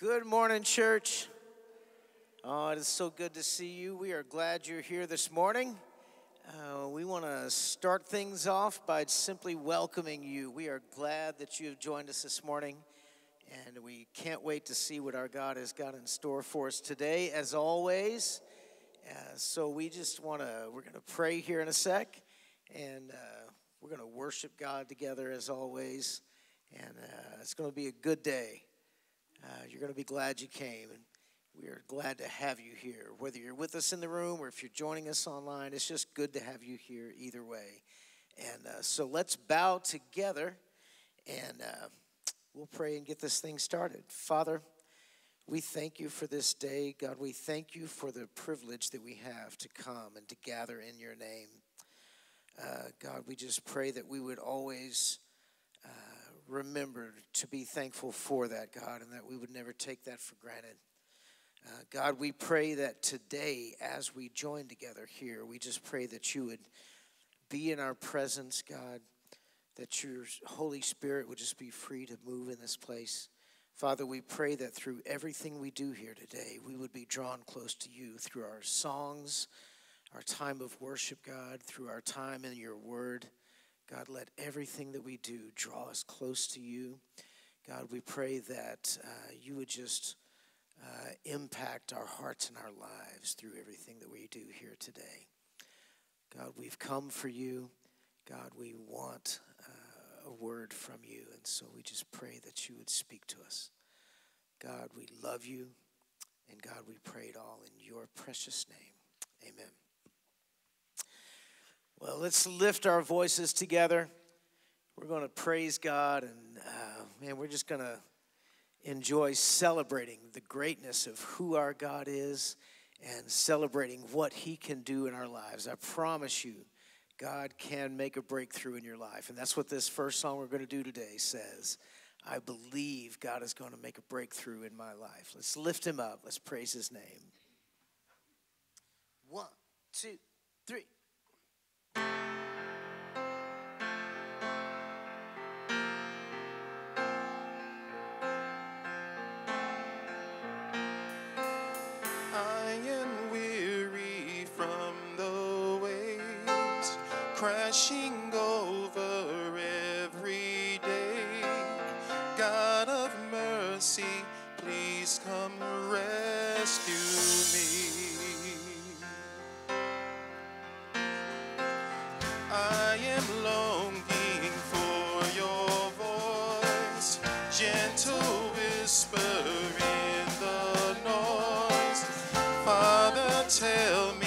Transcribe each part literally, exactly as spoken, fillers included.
Good morning, church. Oh, it is so good to see you. We are glad you're here this morning. Uh, we want to start things off by simply welcoming you. We are glad that you have joined us this morning, and we can't wait to see what our God has got in store for us today, as always. Uh, so we just want to, we're going to pray here in a sec, and uh, we're going to worship God together, as always, and uh, it's going to be a good day. Uh, you're going to be glad you came, and we are glad to have you here. Whether you're with us in the room or if you're joining us online, it's just good to have you here either way. And uh, so let's bow together, and uh, we'll pray and get this thing started. Father, we thank you for this day. God, we thank you for the privilege that we have to come and to gather in your name. Uh, God, we just pray that we would always Uh, remember to be thankful for that, God, and that we would never take that for granted. Uh, God, we pray that today, as we join together here, we just pray that you would be in our presence, God, that your Holy Spirit would just be free to move in this place. Father, we pray that through everything we do here today, we would be drawn close to you through our songs, our time of worship, God, through our time in your word. God, let everything that we do draw us close to you. God, we pray that uh, you would just uh, impact our hearts and our lives through everything that we do here today. God, we've come for you. God, we want uh, a word from you, and so we just pray that you would speak to us. God, we love you, and God, we pray it all in your precious name. Amen. Well, let's lift our voices together. We're going to praise God, and uh, man, we're just going to enjoy celebrating the greatness of who our God is and celebrating what he can do in our lives. I promise you, God can make a breakthrough in your life, and that's what this first song we're going to do today says. I believe God is going to make a breakthrough in my life. Let's lift him up. Let's praise his name. One, two, three. I am weary from the waves crashing over every day. God of mercy, please come rescue me. I am longing for your voice, gentle whisper in the noise. Father, tell me.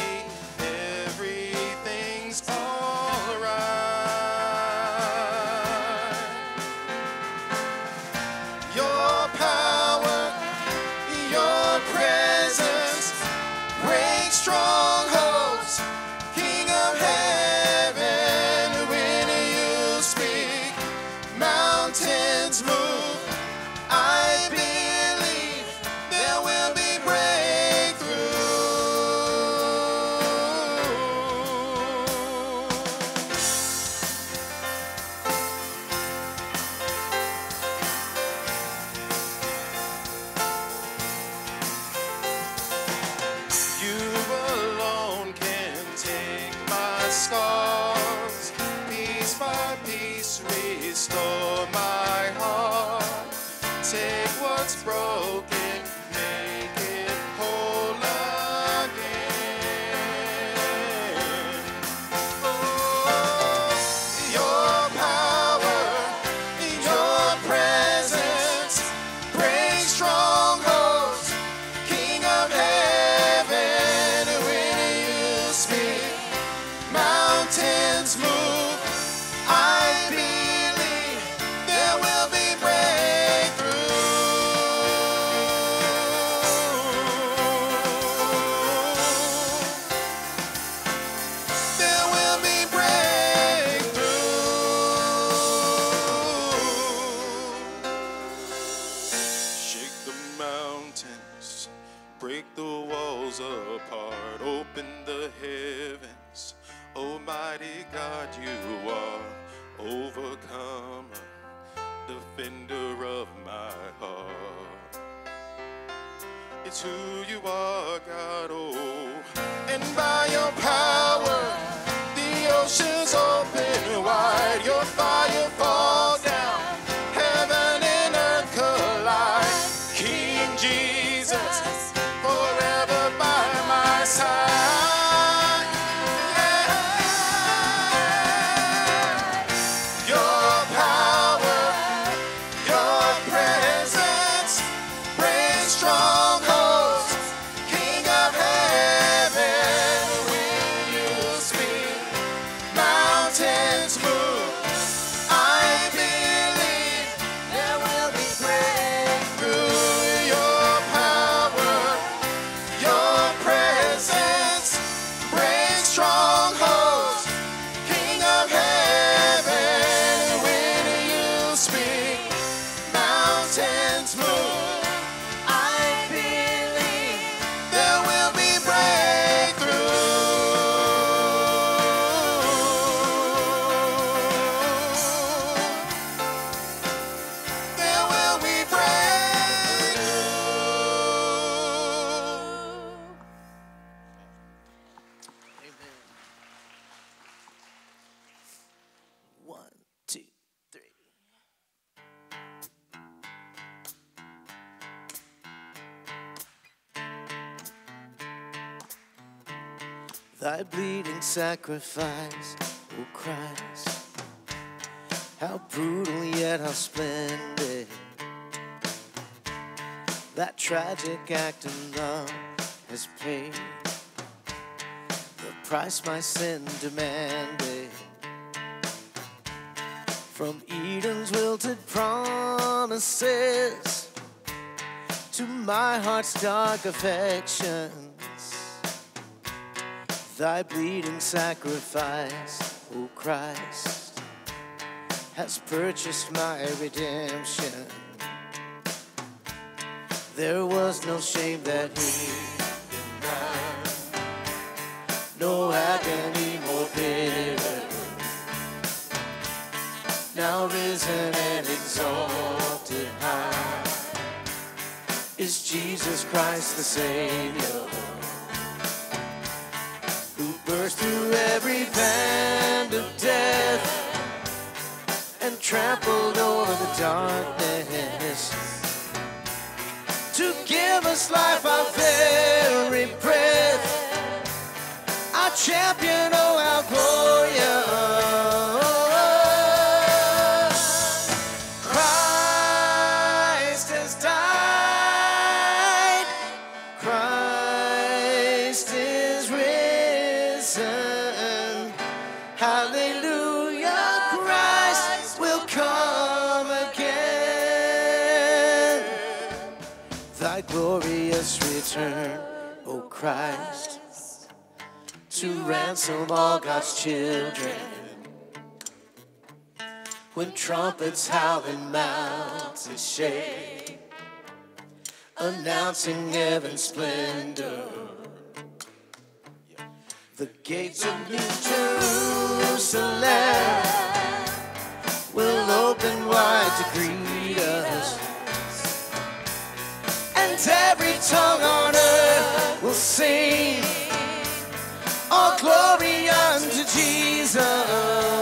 Overcomer, defender of my heart. It's who you are, God, oh. And by your power, the oceans open wide. Your fire falls down. Heaven and earth collide. King Jesus, forever by my side. Yeah. Your power, your presence, brings strong. Thy bleeding sacrifice, O Christ, how brutal yet how splendid. That tragic act of love has paid the price my sin demanded. From Eden's wilted promises to my heart's dark affection, thy bleeding sacrifice, O Christ, has purchased my redemption. There was no shame that he denied, no agony more bitter. Now risen and exalted high is Jesus Christ the Savior, burst through every band of death and trampled over the darkness to give us life, our very breath, our champion, oh, our glorious. Christ has died. Christ is hallelujah, Christ will come again. Thy glorious return, O Christ, to ransom all God's children. When trumpets howl and mountains shake, announcing heaven's splendor. The gates of New Jerusalem will open wide to greet us, and every tongue on earth will sing, all glory unto Jesus.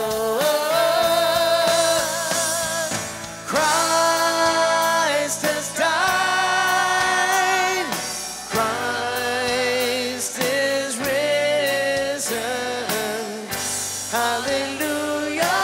Hallelujah.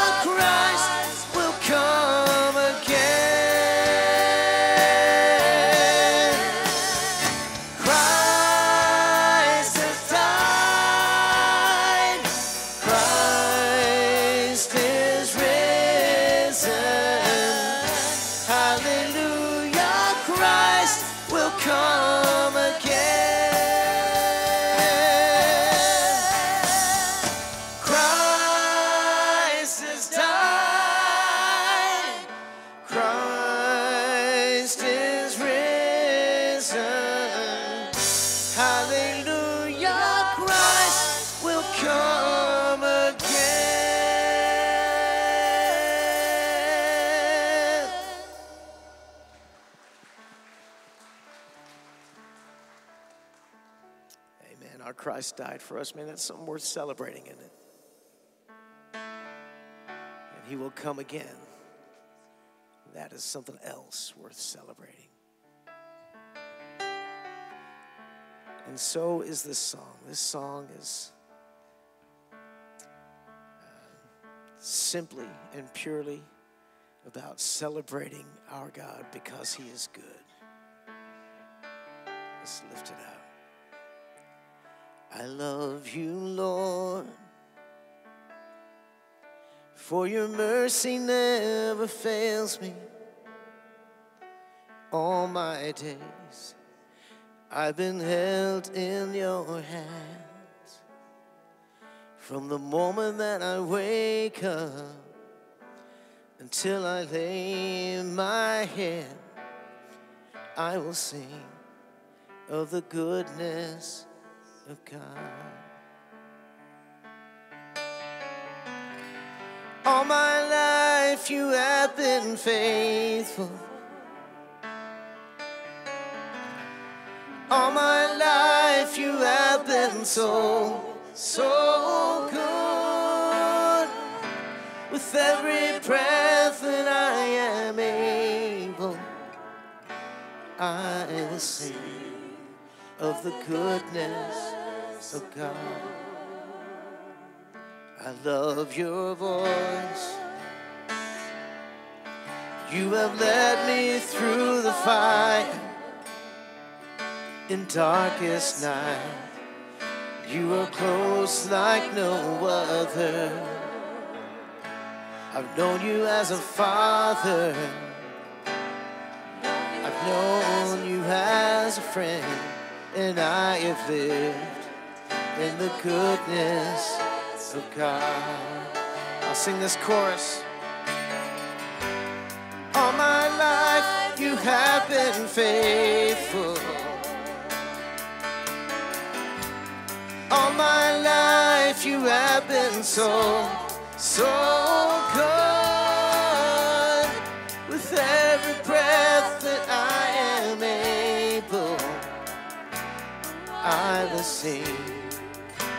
how Christ died for us, man, that's something worth celebrating, isn't it? And he will come again. That is something else worth celebrating. And so is this song. This song is simply and purely about celebrating our God because he is good. Let's lift it up. I love you, Lord, for your mercy never fails me. All my days I've been held in your hands. From the moment that I wake up until I lay my head, I will sing of the goodness of God. All my life you have been faithful. All my life you have been so, so good. With every breath that I am able, I will sing of the goodness of God. I love your voice. You have led me through the fire. In darkest night, you are close like no other. I've known you as a father. I've known you as a friend. And I have lived in the goodness of God. I'll sing this chorus. All my life you have been faithful. All my life you have been so, so good. With every breath that I am able, I will sing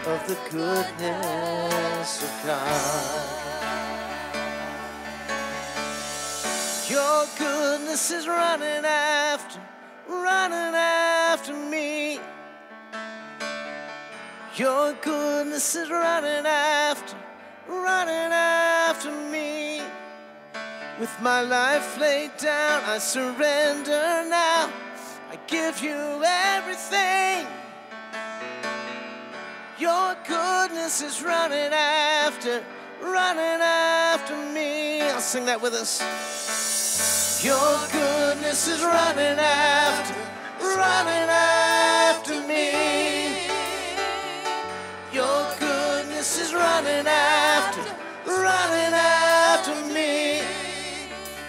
of the goodness of God. Your goodness is running after, running after me. Your goodness is running after, running after me. With my life laid down, I surrender now. I give you everything. Your goodness is running after, running after me. I'll sing that with us. Your goodness is running after, running after me. Your goodness is running after, running after me.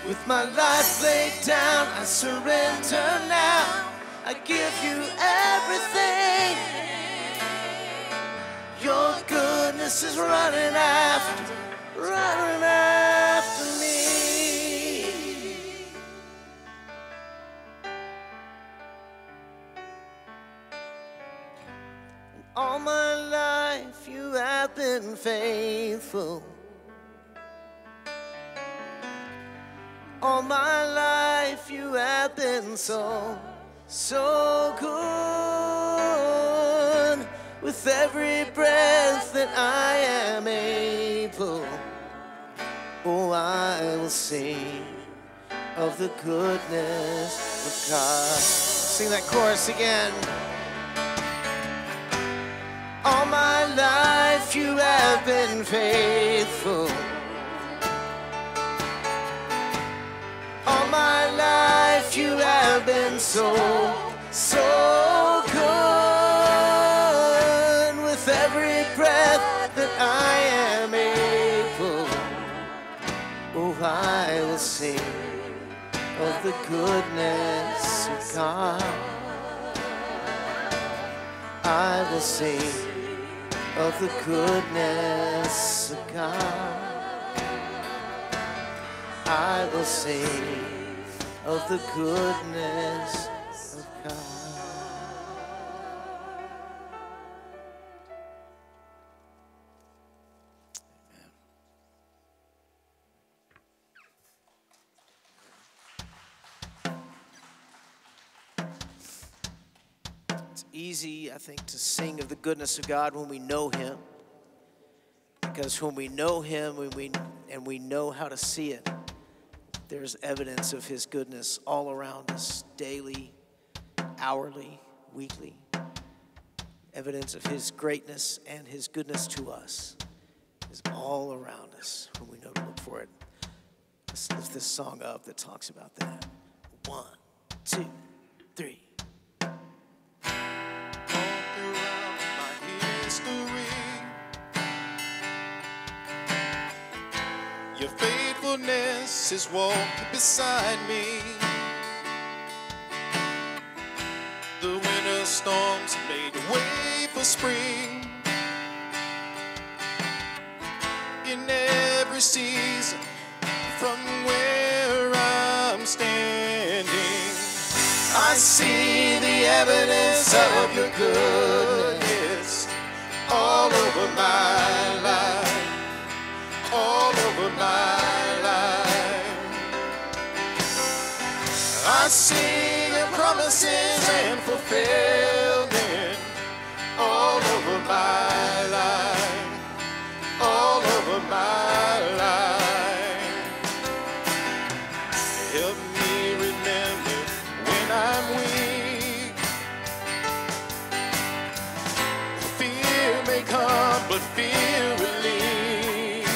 With my life laid down, I surrender now. I give you everything. Your goodness is running after, running after me. And all my life you have been faithful. All my life you have been so, so good. With every breath that I am able, oh, I will sing of the goodness of God. Sing that chorus again. All my life you have been faithful. All my life you have been so, so good. With every breath that I am able, oh, I will sing of the goodness of God. I will sing of the goodness of God. I will sing of the goodness of God. easy, I think, to sing of the goodness of God when we know him. Because when we know him when we, and we know how to see it, there's evidence of his goodness all around us, daily, hourly, weekly. Evidence of his greatness and his goodness to us is all around us when we know to look for it. Let's lift this song up that talks about that. One, two, three. All throughout my history, your faithfulness is walking beside me. The winter storms made a way for spring. In every season, from where I'm standing, I see the evidence of your goodness all over my life, all over my life. I see your promises and fulfillment all over my life, all over my life. But fear relief.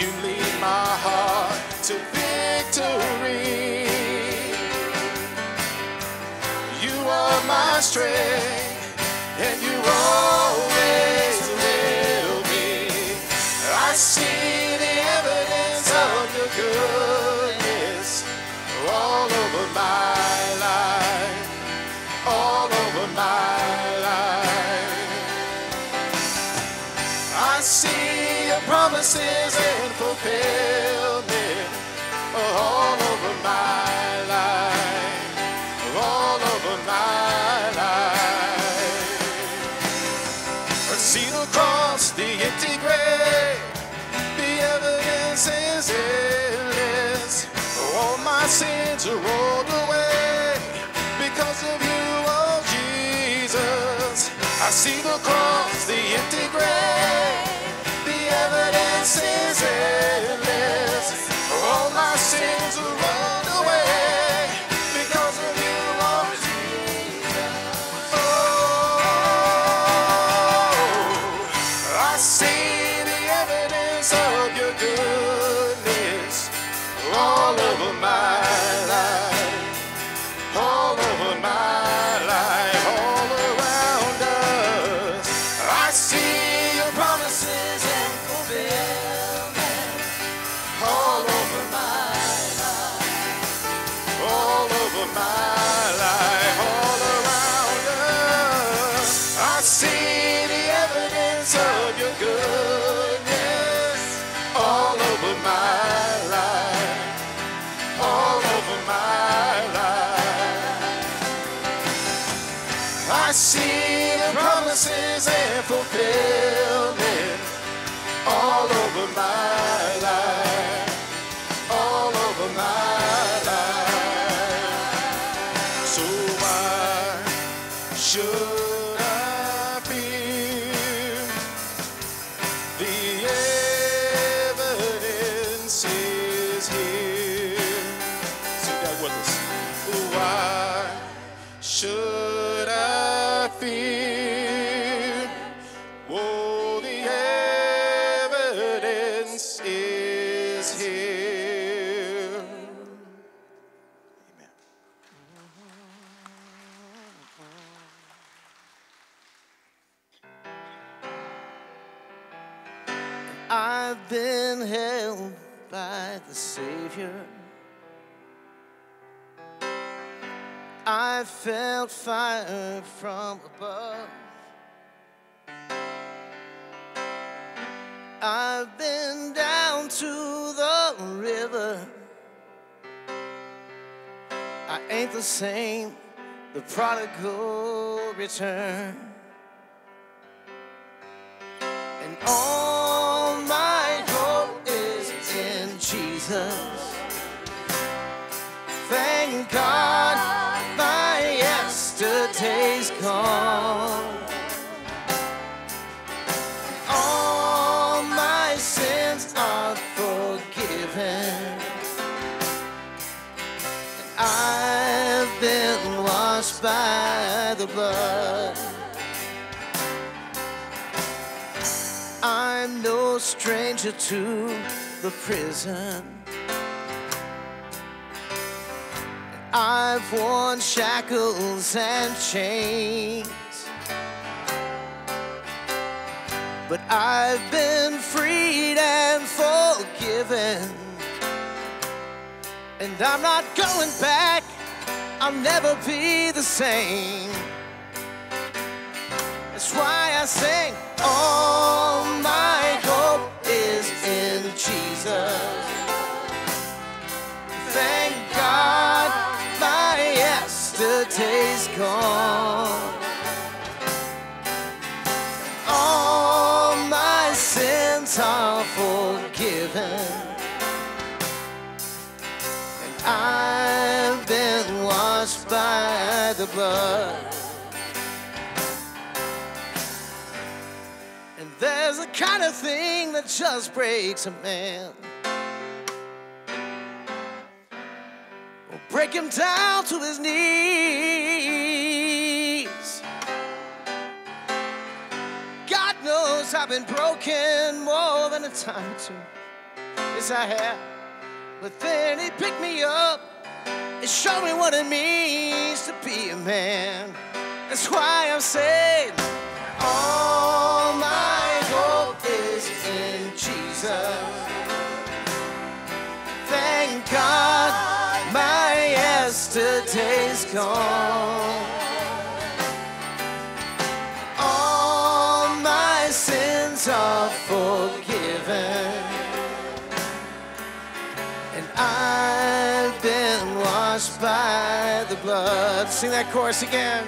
You lead my heart to victory. You are my strength, and you always will be. I see the evidence of your goodness all over my life, all over my promises and fulfillment all over my life, all over my life. I see the cross, the empty grave, the evidence is endless. All my sins are rolled away because of you, oh Jesus. I see the cross, the empty grave. Evidence is endless. All my sins are rolled away because of you, Lord Jesus. Oh, I see the evidence of your goodness all over my life, all over my life, all around us. I see your promises. And fulfillment all over my life, all over my life. So why should I fear? The evidence is here. Sing that with us. Why should I fear? I've been held by the Savior. I felt fire from above. I've been down to the river. I ain't the same. The prodigal returned. And all Jesus, thank God, my yesterday's gone. All my sins are forgiven. I've been washed by the blood. I'm no stranger to the prison. I've worn shackles and chains, but I've been freed and forgiven. And I'm not going back, I'll never be the same. That's why I sing, all my hope is in Jesus. Thank God yesterday's gone. All my sins are forgiven. And I've been washed by the blood. And there's a kind of thing that just breaks a man. Break him down to his knees. God knows I've been broken more than a time or two. Yes, I have. But then he picked me up and showed me what it means to be a man. That's why I'm saved. All my hope is in Jesus. Thank God. My yesterday's gone. All my sins are forgiven. And I've been washed by the blood. Sing that chorus again.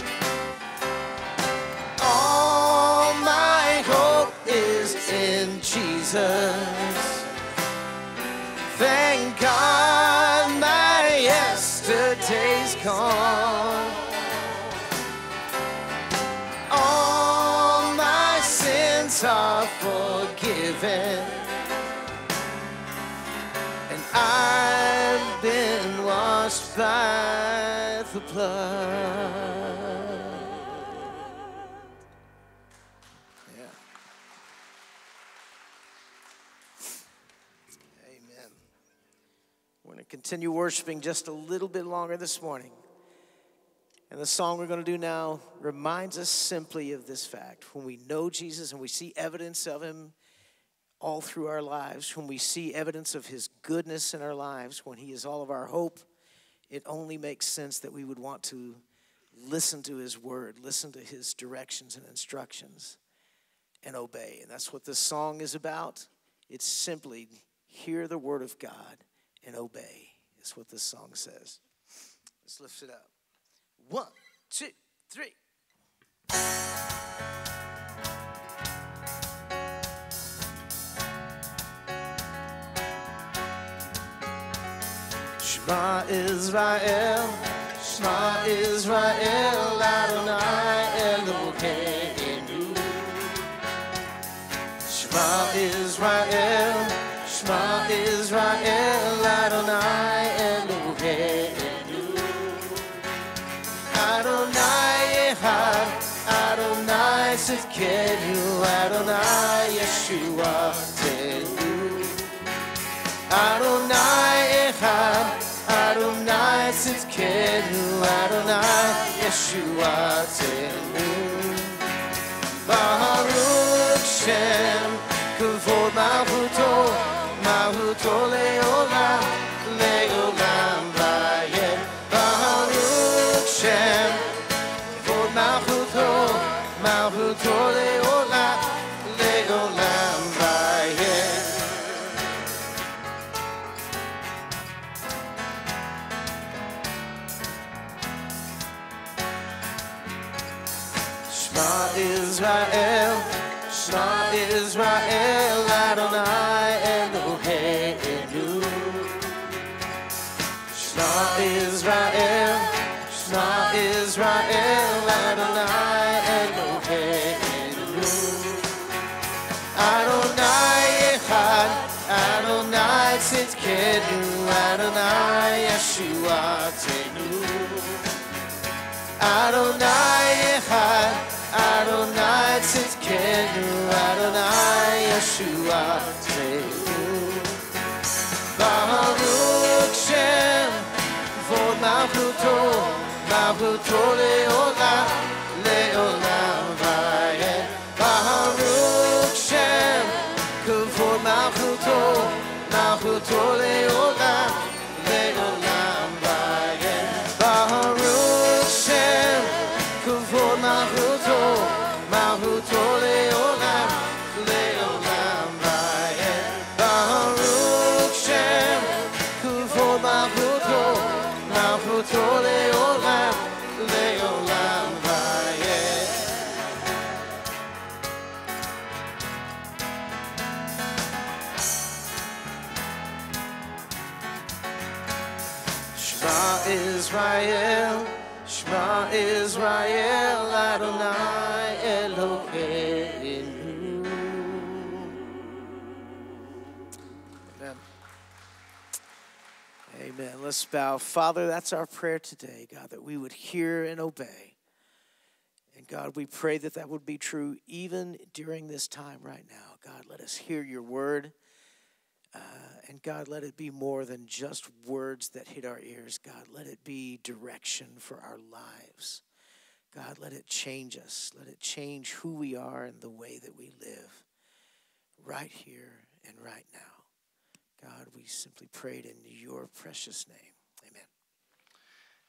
All my hope is in Jesus. Thank God my yesterday's gone. All my sins are forgiven. And I've been washed by the blood. Yeah. Continue worshiping just a little bit longer this morning. And the song we're going to do now reminds us simply of this fact. When we know Jesus and we see evidence of him all through our lives, when we see evidence of his goodness in our lives, when he is all of our hope, it only makes sense that we would want to listen to his word, listen to his directions and instructions, and obey. And that's what this song is about. It's simply hear the word of God and obey, is what this song says. Let's lift it up. One, two, three. Shema Israel, Shema Israel, Adonai Eloheinu. Shema Israel, Shema Israel, Adonai Eloheinu. Adonai Echad, Adonai Tzidkenu, Adonai Yeshua Tenu. Adonai Echad, Adonai Tzidkenu, Adonai Yeshua Tenu. Baruch Shem, Kavod Malchuto. Mahuto leolam, leolam vayeh. Baruch Shem, Kavod Malchuto. Mahuto leolam, leolam vayeh. Shema Israel, Shema Israel, Adonai Eloheinu. Shema Israel, Shema Israel. Adonai Tzidkenu, Adonai Yeshuatenu, Adonai Echad, Adonai Tzidkenu, Adonai Yeshuatenu. Baruch Shem, Vod Malchuto, Malchuto Leolam, Leolam Vayeh. Baruch Shem, Kavod Malchuto, Malchuto Leolam, Leolam Vayeh. Baruch Shem, Kavod Malchuto, Malchuto Leolam, Leolam Vayeh. Baruch Shem, Kavod Malchuto, Malchuto Leolam, Leolam Vayeh. Shema Israel, Shema Israel, Adonai Eloheinu. Amen. Amen. Let's bow. Father, that's our prayer today, God, that we would hear and obey. And God, we pray that that would be true even during this time right now. God, let us hear your word. Uh, and God, let it be more than just words that hit our ears. God, let it be direction for our lives. God, let it change us. Let it change who we are and the way that we live right here and right now. God, we simply prayed in your precious name.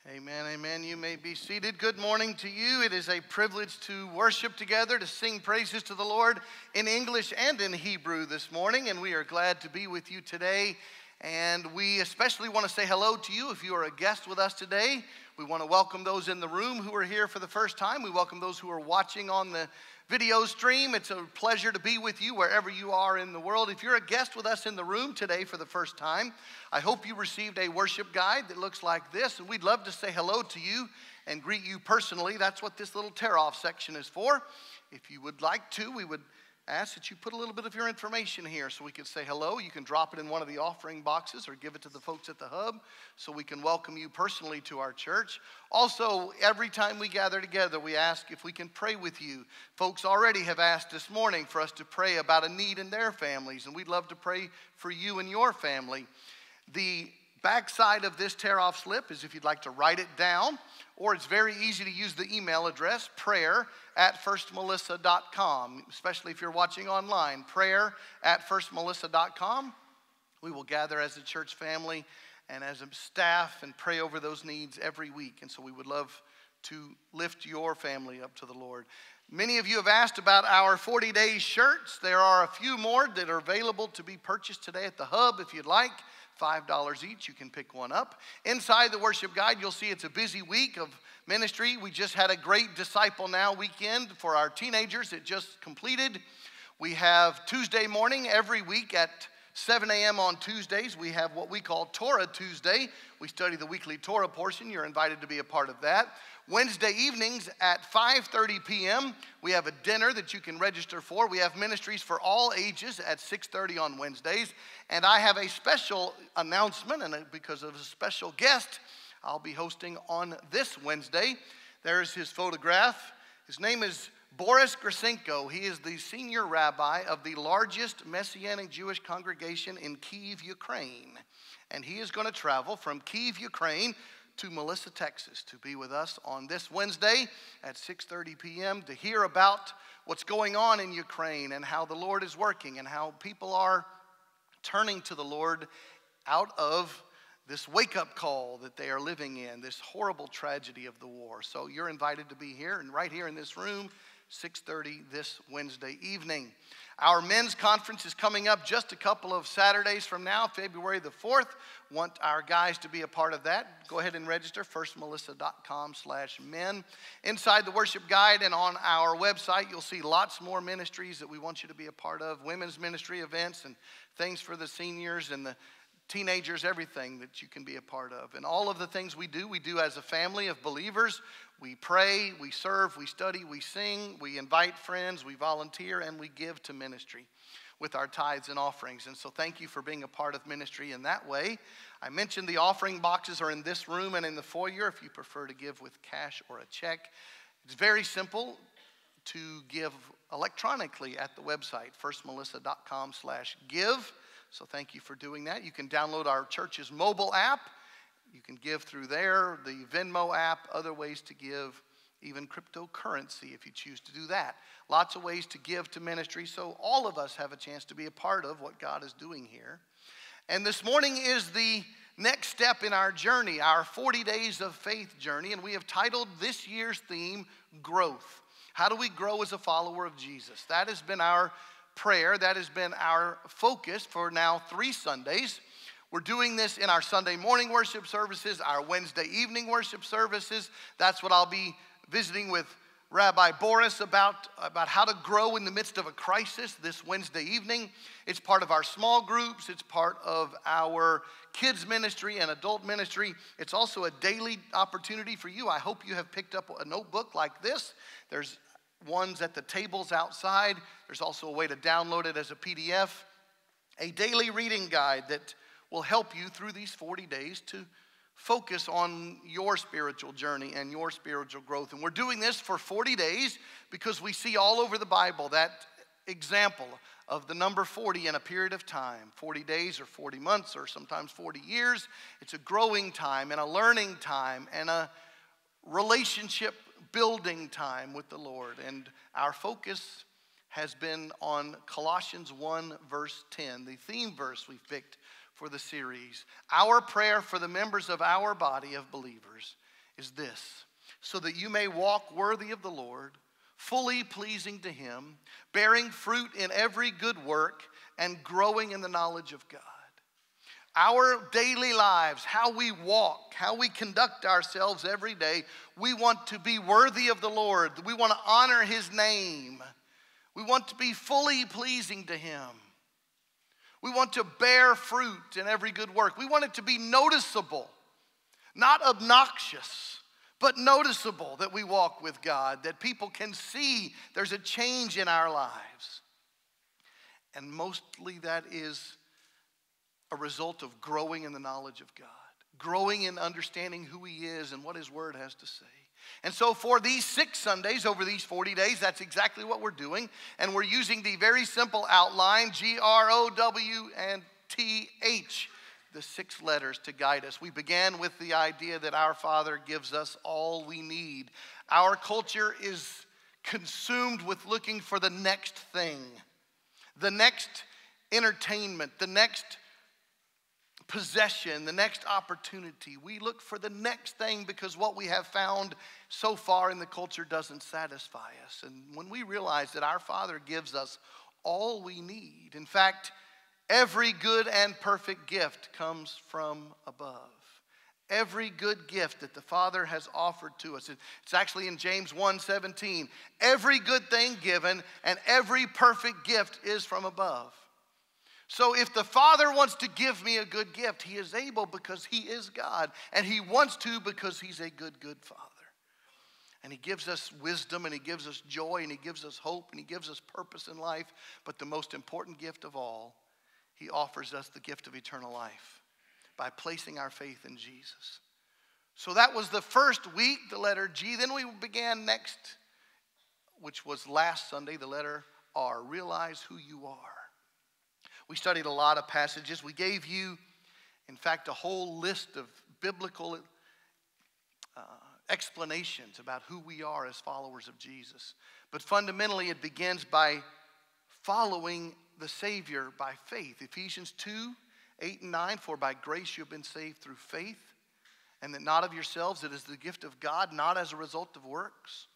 Amen. Amen, amen. You may be seated. Good morning to you. It is a privilege to worship together, to sing praises to the Lord in English and in Hebrew this morning. And we are glad to be with you today. And we especially want to say hello to you if you are a guest with us today. We want to welcome those in the room who are here for the first time. We welcome those who are watching on the video stream. It's a pleasure to be with you wherever you are in the world. If you're a guest with us in the room today for the first time, I hope you received a worship guide that looks like this. And we'd love to say hello to you and greet you personally. That's what this little tear-off section is for. If you would like to, we would ask that you put a little bit of your information here so we can say hello. You can drop it in one of the offering boxes or give it to the folks at the hub so we can welcome you personally to our church. Also, every time we gather together, we ask if we can pray with you. Folks already have asked this morning for us to pray about a need in their families, and we'd love to pray for you and your family. The backside of this tear-off slip is if you'd like to write it down, or it's very easy to use the email address, prayer at first melissa dot com, especially if you're watching online, prayer at first melissa dot com. We will gather as a church family and as a staff and pray over those needs every week, and so we would love to lift your family up to the Lord. Many of you have asked about our forty-day shirts. There are a few more that are available to be purchased today at the hub if you'd like. five dollars each, you can pick one up. Inside the worship guide, you'll see it's a busy week of ministry. We just had a great Disciple Now weekend for our teenagers. It just completed. We have Tuesday morning every week at seven a m on Tuesdays. We have what we call Torah Tuesday. We study the weekly Torah portion. You're invited to be a part of that. Wednesday evenings at five thirty p m, we have a dinner that you can register for. We have ministries for all ages at six thirty on Wednesdays. And I have a special announcement, and because of a special guest I'll be hosting on this Wednesday. There's his photograph. His name is Boris Grisenko. He is the senior rabbi of the largest Messianic Jewish congregation in Kyiv, Ukraine. And he is going to travel from Kyiv, Ukraine, to Melissa, Texas, to be with us on this Wednesday at six thirty p m to hear about what's going on in Ukraine and how the Lord is working and how people are turning to the Lord out of this wake-up call that they are living in, this horrible tragedy of the war. So you're invited to be here and right here in this room, six thirty this Wednesday evening. Our men's conference is coming up just a couple of Saturdays from now, February the fourth. Want our guys to be a part of that. Go ahead and register, first melissa dot com slash men. Inside the worship guide and on our website, you'll see lots more ministries that we want you to be a part of, women's ministry events and things for the seniors and the teenagers, everything that you can be a part of. And all of the things we do, we do as a family of believers. We pray, we serve, we study, we sing, we invite friends, we volunteer, and we give to ministry. with our tithes and offerings. And so thank you for being a part of ministry in that way. I mentioned the offering boxes are in this room and in the foyer if you prefer to give with cash or a check. It's very simple to give electronically at the website, first melissa dot com slash give. So thank you for doing that. You can download our church's mobile app. You can give through there, the Venmo app, other ways to give, even cryptocurrency if you choose to do that. Lots of ways to give to ministry, so all of us have a chance to be a part of what God is doing here. And this morning is the next step in our journey, our forty days of faith journey, and we have titled this year's theme, Growth. How do we grow as a follower of Jesus? That has been our prayer. That has been our focus for now three Sundays. We're doing this in our Sunday morning worship services, our Wednesday evening worship services. That's what I'll be visiting with Rabbi Boris about, about how to grow in the midst of a crisis this Wednesday evening. It's part of our small groups. It's part of our kids ministry and adult ministry. It's also a daily opportunity for you. I hope you have picked up a notebook like this. There's ones at the tables outside. There's also a way to download it as a P D F. A daily reading guide that will help you through these forty days to focus on your spiritual journey and your spiritual growth. And we're doing this for forty days because we see all over the Bible that example of the number forty in a period of time, forty days or forty months or sometimes forty years. It's a growing time and a learning time and a relationship building time with the Lord. And our focus has been on Colossians one verse ten, the theme verse we've picked for the series. Our prayer for the members of our body of believers is this: so that you may walk worthy of the Lord, fully pleasing to Him, bearing fruit in every good work, and growing in the knowledge of God. Our daily lives, how we walk, how we conduct ourselves every day, we want to be worthy of the Lord. We want to honor His name. We want to be fully pleasing to Him. We want to bear fruit in every good work. We want it to be noticeable, not obnoxious, but noticeable that we walk with God, that people can see there's a change in our lives. And mostly that is a result of growing in the knowledge of God, growing in understanding who He is and what His Word has to say. And so for these six Sundays, over these forty days, that's exactly what we're doing. And we're using the very simple outline, G R O W and T H, the six letters to guide us. We began with the idea that our Father gives us all we need. Our culture is consumed with looking for the next thing, the next entertainment, the next possession, the next opportunity. We look for the next thing because what we have found so far in the culture doesn't satisfy us. And when we realize that our Father gives us all we need, in fact, every good and perfect gift comes from above. Every good gift that the Father has offered to us. It's actually in James one seventeen. Every good thing given and every perfect gift is from above. So if the Father wants to give me a good gift, He is able because He is God. And He wants to because He's a good, good Father. And He gives us wisdom and He gives us joy and He gives us hope and He gives us purpose in life. But the most important gift of all, He offers us the gift of eternal life by placing our faith in Jesus. So that was the first week, the letter G. Then we began next, which was last Sunday, the letter R. Realize who you are. We studied a lot of passages. We gave you, in fact, a whole list of biblical uh, explanations about who we are as followers of Jesus. But fundamentally, it begins by following the Savior by faith. Ephesians two, eight and nine, for by grace you have been saved through faith, and that not of yourselves, it is the gift of God, not as a result of works,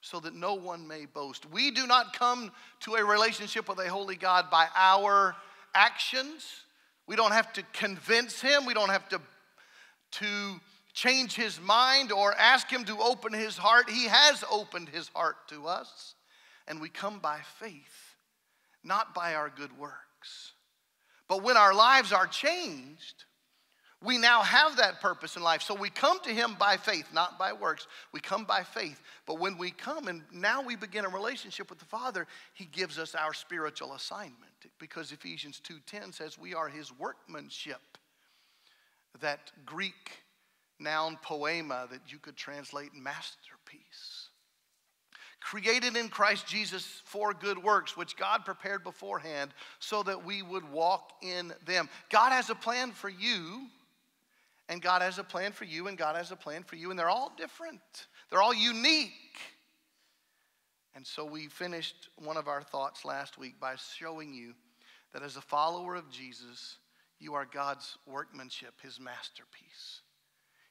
so that no one may boast. We do not come to a relationship with a holy God by our actions. We don't have to convince Him. We don't have to, to change His mind or ask Him to open His heart. He has opened His heart to us. And we come by faith, not by our good works. But when our lives are changed, We now have that purpose in life. So we come to him by faith, not by works. We come by faith. But when we come and now we begin a relationship with the Father, he gives us our spiritual assignment. Because Ephesians two ten says we are his workmanship. That Greek noun poema that you could translate masterpiece. Created in Christ Jesus for good works, which God prepared beforehand so that we would walk in them. God has a plan for you, and God has a plan for you, and God has a plan for you, and they're all different. They're all unique. And so we finished one of our thoughts last week by showing you that as a follower of Jesus, you are God's workmanship, his masterpiece.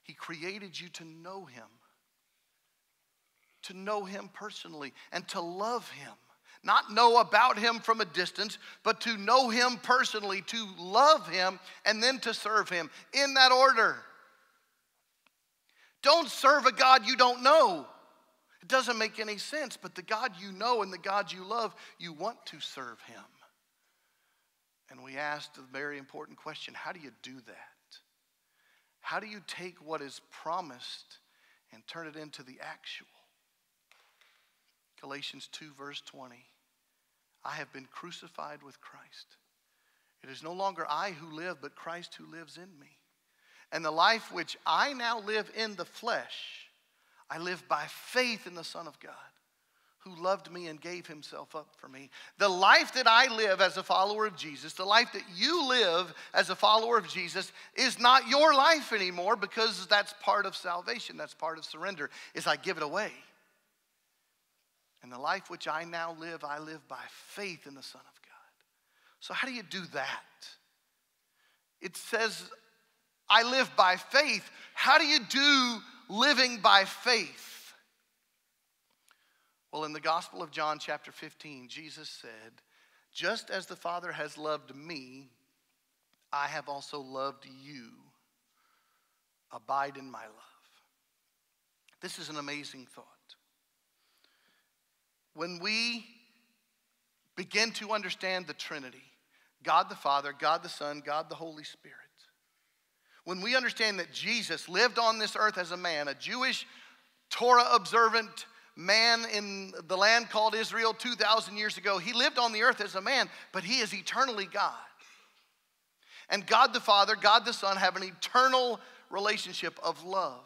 He created you to know him. To know him personally and to love him. Not know about him from a distance, but to know him personally, to love him, and then to serve him in that order. Don't serve a God you don't know. It doesn't make any sense, but the God you know and the God you love, you want to serve him. And we asked a very important question, how do you do that? How do you take what is promised and turn it into the actual? Galatians two verse twenty, I have been crucified with Christ. It is no longer I who live, but Christ who lives in me. And the life which I now live in the flesh, I live by faith in the Son of God, who loved me and gave himself up for me. The life that I live as a follower of Jesus, the life that you live as a follower of Jesus is not your life anymore because that's part of salvation, that's part of surrender, is I give it away. And the life which I now live, I live by faith in the Son of God. So how do you do that? It says, I live by faith. How do you do living by faith? Well, in the Gospel of John chapter fifteen, Jesus said, just as the Father has loved me, I have also loved you. Abide in my love. This is an amazing thought. When we begin to understand the Trinity, God the Father, God the Son, God the Holy Spirit, when we understand that Jesus lived on this earth as a man, a Jewish, Torah-observant man in the land called Israel two thousand years ago, he lived on the earth as a man, but he is eternally God. And God the Father, God the Son have an eternal relationship of love.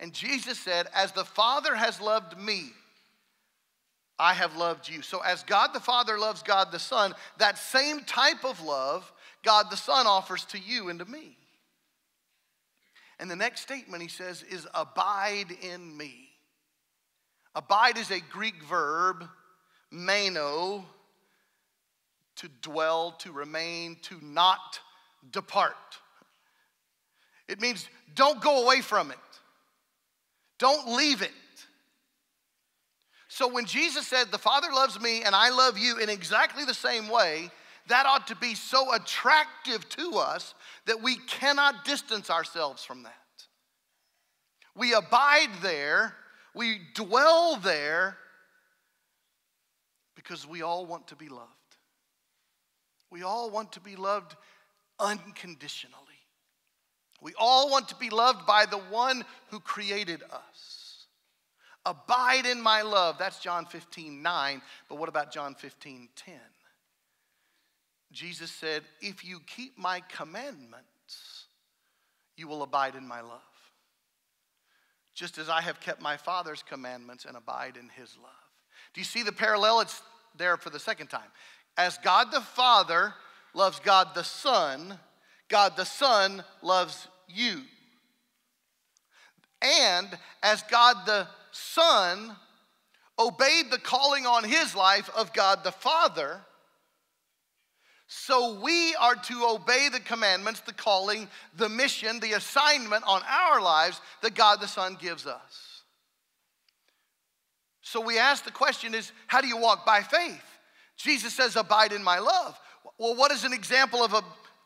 And Jesus said, as the Father has loved me, I have loved you. So as God the Father loves God the Son, that same type of love God the Son offers to you and to me. And the next statement he says is abide in me. Abide is a Greek verb, meno, to dwell, to remain, to not depart. It means don't go away from it. Don't leave it. So when Jesus said, the Father loves me and I love you in exactly the same way, that ought to be so attractive to us that we cannot distance ourselves from that. We abide there, we dwell there, because we all want to be loved. We all want to be loved unconditionally. We all want to be loved by the one who created us. Abide in my love. That's John fifteen nine. But what about John fifteen ten? Jesus said, if you keep my commandments, you will abide in my love. Just as I have kept my Father's commandments and abide in his love. Do you see the parallel? It's there for the second time. As God the Father loves God the Son, God the Son loves you. And as God the Son obeyed the calling on his life of God the Father, so we are to obey the commandments, the calling, the mission, the assignment on our lives that God the Son gives us. So we ask the question is, how do you walk by faith? Jesus says, abide in my love. Well, what is an example of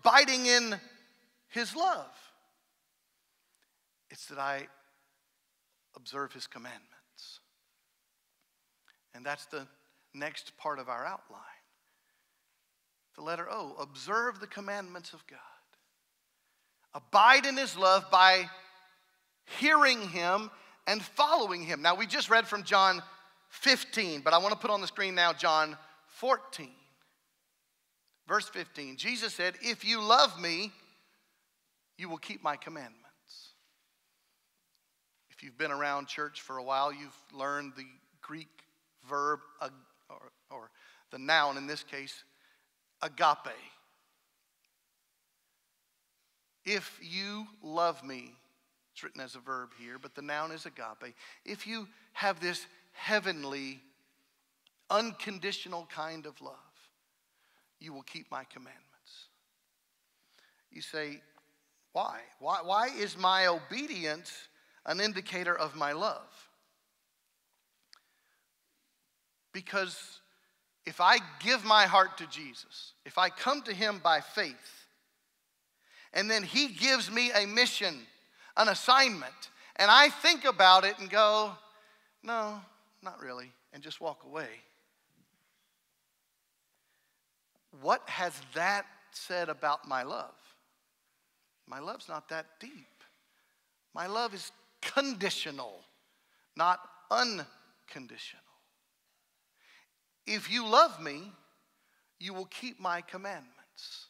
abiding in his love? It's that I observe his commandments. And that's the next part of our outline. The letter O, observe the commandments of God. Abide in his love by hearing him and following him. Now, we just read from John fifteen, but I want to put on the screen now John fourteen. Verse fifteen, Jesus said, if you love me, you will keep my commandments. If you've been around church for a while, you've learned the Greek verb, or, or the noun in this case, agape. If you love me, it's written as a verb here, but the noun is agape. If you have this heavenly, unconditional kind of love, you will keep my commandments. You say, why? Why, why is my obedience an indicator of my love? Because if I give my heart to Jesus, if I come to him by faith, and then he gives me a mission, an assignment, and I think about it and go, no, not really, and just walk away. What has that said about my love? My love's not that deep. My love is conditional, not unconditional. If you love me, you will keep my commandments.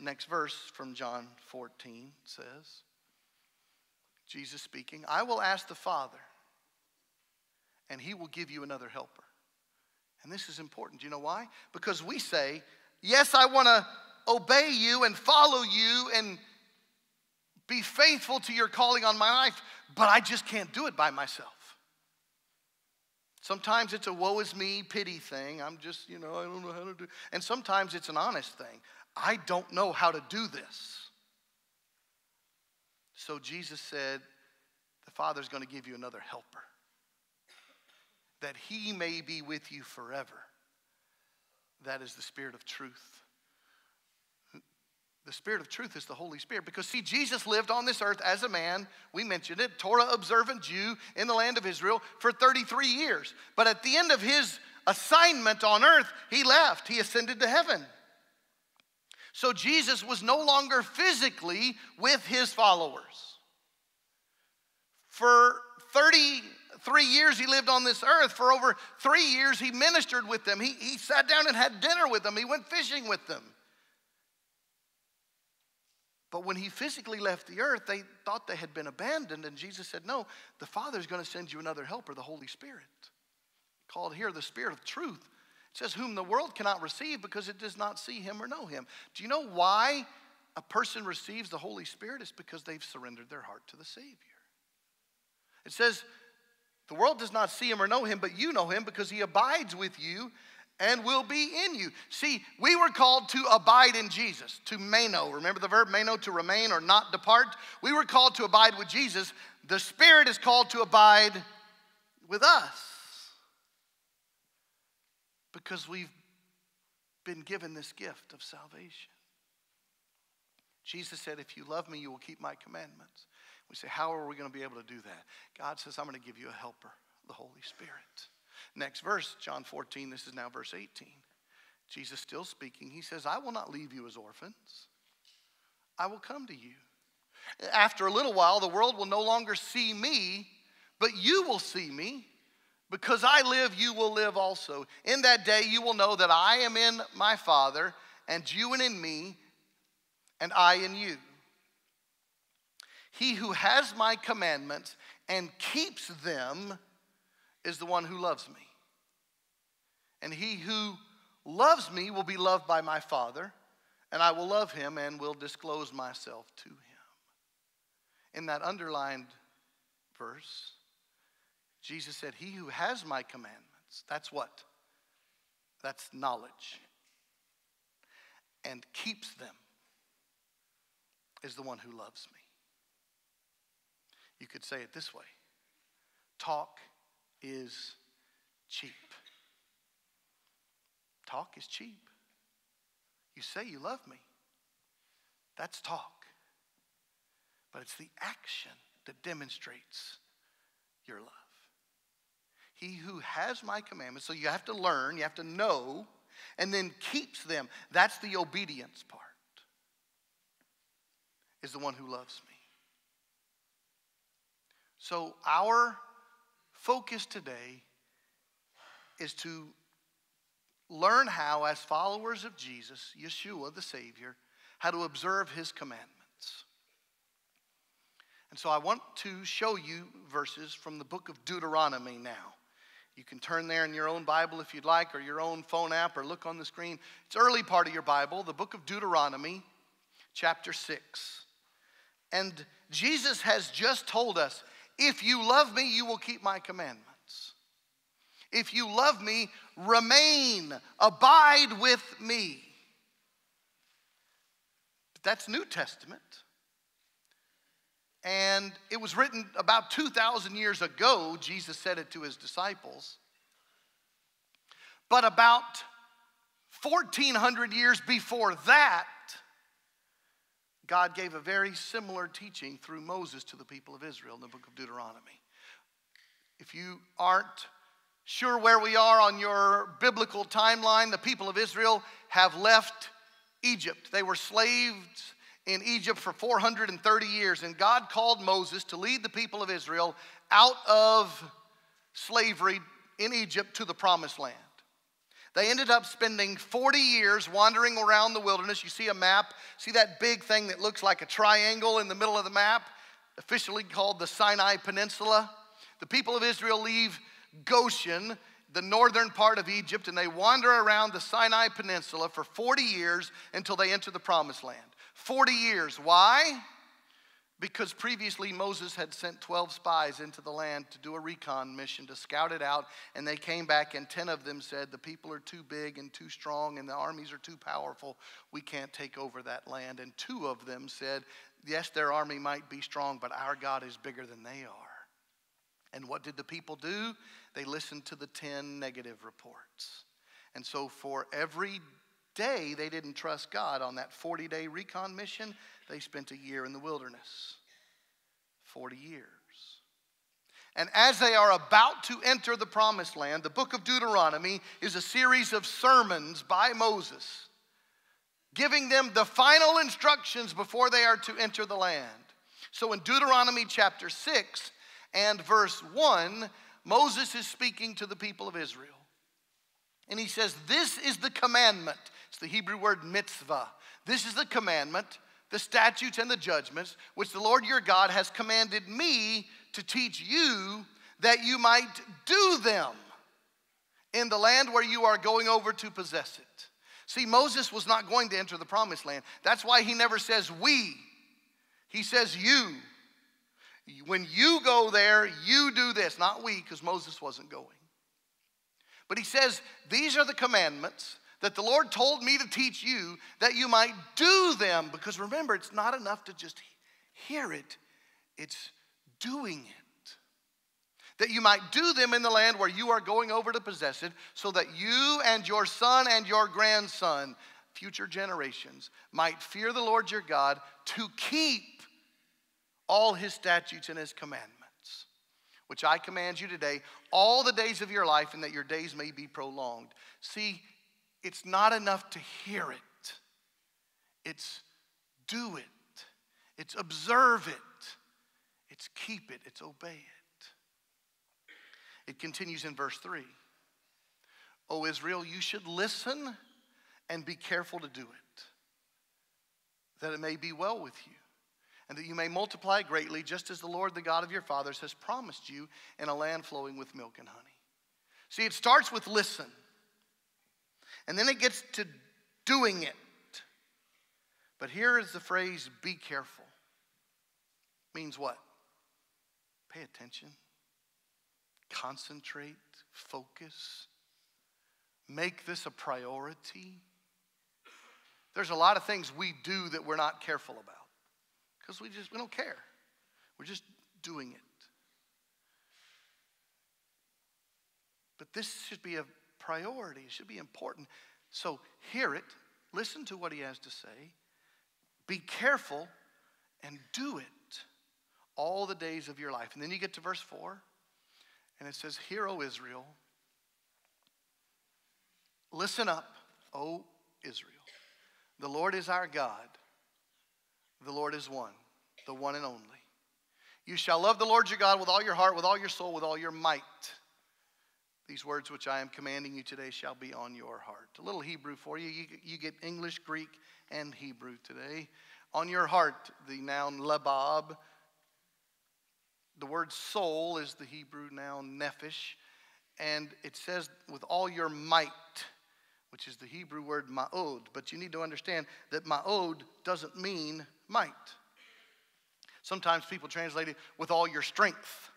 Next verse from John fourteen says, Jesus speaking, I will ask the Father, and he will give you another helper. And this is important. Do you know why? Because we say, yes, I want to obey you and follow you and be faithful to your calling on my life, but I just can't do it by myself. Sometimes it's a woe is me pity thing. I'm just, you know, I don't know how to do it. And sometimes it's an honest thing. I don't know how to do this. So Jesus said, the Father's going to give you another helper, that he may be with you forever. That is the Spirit of truth. The Spirit of truth is the Holy Spirit. Because, see, Jesus lived on this earth as a man. We mentioned it, Torah-observant Jew in the land of Israel for thirty-three years. But at the end of his assignment on earth, he left. He ascended to heaven. So Jesus was no longer physically with his followers. For thirty-three years he lived on this earth. For over three years he ministered with them. He, he sat down and had dinner with them. He went fishing with them. But when he physically left the earth, they thought they had been abandoned. And Jesus said, no, the Father's going to send you another helper, the Holy Spirit. Called here the Spirit of truth. It says whom the world cannot receive because it does not see him or know him. Do you know why a person receives the Holy Spirit? It's because they've surrendered their heart to the Savior. It says, the world does not see him or know him, but you know him because he abides with you and will be in you. See, we were called to abide in Jesus, to meno. Remember the verb meno, to remain or not depart? We were called to abide with Jesus. The Spirit is called to abide with us because we've been given this gift of salvation. Jesus said, if you love me, you will keep my commandments. We say, how are we going to be able to do that? God says, I'm going to give you a helper, the Holy Spirit. Next verse, John fourteen, this is now verse eighteen. Jesus still speaking. He says, I will not leave you as orphans. I will come to you. After a little while, the world will no longer see me, but you will see me. Because I live, you will live also. In that day, you will know that I am in my Father, and you and in me, and I in you. He who has my commandments and keeps them is the one who loves me. And he who loves me will be loved by my Father, and I will love him and will disclose myself to him. In that underlined verse, Jesus said, he who has my commandments, that's what? That's knowledge. And keeps them is the one who loves me. You could say it this way. Talk is cheap. Talk is cheap. You say you love me. That's talk. But it's the action that demonstrates your love. He who has my commandments, so you have to learn, you have to know, and then keeps them. That's the obedience part. is the one who loves me. So our focus today is to learn how, as followers of Jesus, Yeshua the Savior, how to observe his commandments. And so I want to show you verses from the book of Deuteronomy now. You can turn there in your own Bible if you'd like, or your own phone app, or look on the screen. It's early part of your Bible, the book of Deuteronomy, chapter six. And Jesus has just told us, if you love me, you will keep my commandments. If you love me, remain, abide with me. But that's New Testament. And it was written about two thousand years ago. Jesus said it to his disciples. But about fourteen hundred years before that, God gave a very similar teaching through Moses to the people of Israel in the book of Deuteronomy. If you aren't sure where we are on your biblical timeline, the people of Israel have left Egypt. They were slaves in Egypt for four hundred thirty years, and God called Moses to lead the people of Israel out of slavery in Egypt to the promised land. They ended up spending forty years wandering around the wilderness. You see a map, see that big thing that looks like a triangle in the middle of the map, officially called the Sinai Peninsula. The people of Israel leave Goshen, the northern part of Egypt, and they wander around the Sinai Peninsula for forty years until they enter the promised land. forty years. Why? Because previously Moses had sent twelve spies into the land to do a recon mission, to scout it out, and they came back and ten of them said, the people are too big and too strong and the armies are too powerful. We can't take over that land. And two of them said, yes, their army might be strong, but our God is bigger than they are. And what did the people do? They listened to the ten negative reports. And so for every day they didn't trust God on that forty-day recon mission, they spent a year in the wilderness. forty years. And as they are about to enter the promised land, the book of Deuteronomy is a series of sermons by Moses, giving them the final instructions before they are to enter the land. So in Deuteronomy chapter six, and verse one, Moses is speaking to the people of Israel. And he says, this is the commandment. It's the Hebrew word mitzvah. This is the commandment, the statutes and the judgments, which the Lord your God has commanded me to teach you, that you might do them in the land where you are going over to possess it. See, Moses was not going to enter the promised land. That's why he never says we. He says you. When you go there, you do this. Not we, because Moses wasn't going. But he says, these are the commandments that the Lord told me to teach you, that you might do them. Because remember, it's not enough to just hear it. It's doing it. That you might do them in the land where you are going over to possess it, so that you and your son and your grandson, future generations, might fear the Lord your God, to keep all his statutes and his commandments, which I command you today, all the days of your life, and that your days may be prolonged. See, it's not enough to hear it. It's do it. It's observe it. It's keep it. It's obey it. It continues in verse three. O Israel, you should listen and be careful to do it, that it may be well with you, and that you may multiply greatly, just as the Lord, the God of your fathers, has promised you, in a land flowing with milk and honey. See, it starts with listen, and then it gets to doing it. But here is the phrase, be careful. Means what? Pay attention. Concentrate. Focus. Make this a priority. There's a lot of things we do that we're not careful about, because we just, we don't care. We're just doing it. But this should be a priority. It should be important. So hear it. Listen to what he has to say. Be careful and do it all the days of your life. And then you get to verse four. And it says, hear, O Israel. Listen up, O Israel. The Lord is our God. The Lord is one, the one and only. You shall love the Lord your God with all your heart, with all your soul, with all your might. These words which I am commanding you today shall be on your heart. A little Hebrew for you. You, you get English, Greek, and Hebrew today. On your heart, the noun lebab. The word soul is the Hebrew noun nephesh. And it says with all your might, which is the Hebrew word ma'od. But you need to understand that ma'od doesn't mean might. Sometimes people translate it with all your strength,